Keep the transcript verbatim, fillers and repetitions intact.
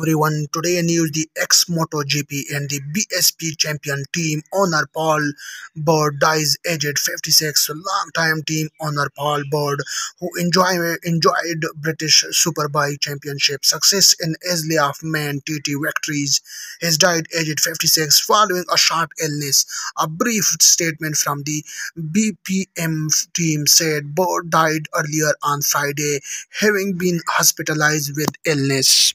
Everyone, today news the ex-MotoGP and the B S P champion team owner Paul Bird dies aged fifty-six. Long-time team owner Paul Bird, who enjoy, enjoyed British Superbike Championship success in Isle of Man T T victories, has died aged fifty-six following a short illness. A brief statement from the B P M team said Bird died earlier on Friday, having been hospitalized with illness.